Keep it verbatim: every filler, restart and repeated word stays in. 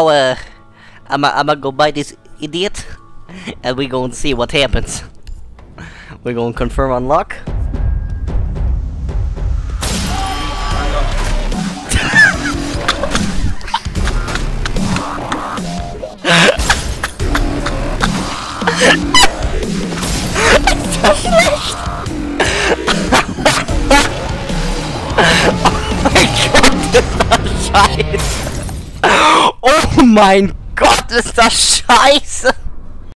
I'ma I'm I'ma go buy this idiot and we gonna see what happens. We're gonna confirm unlock. Oh mein Gott, ist das scheiße!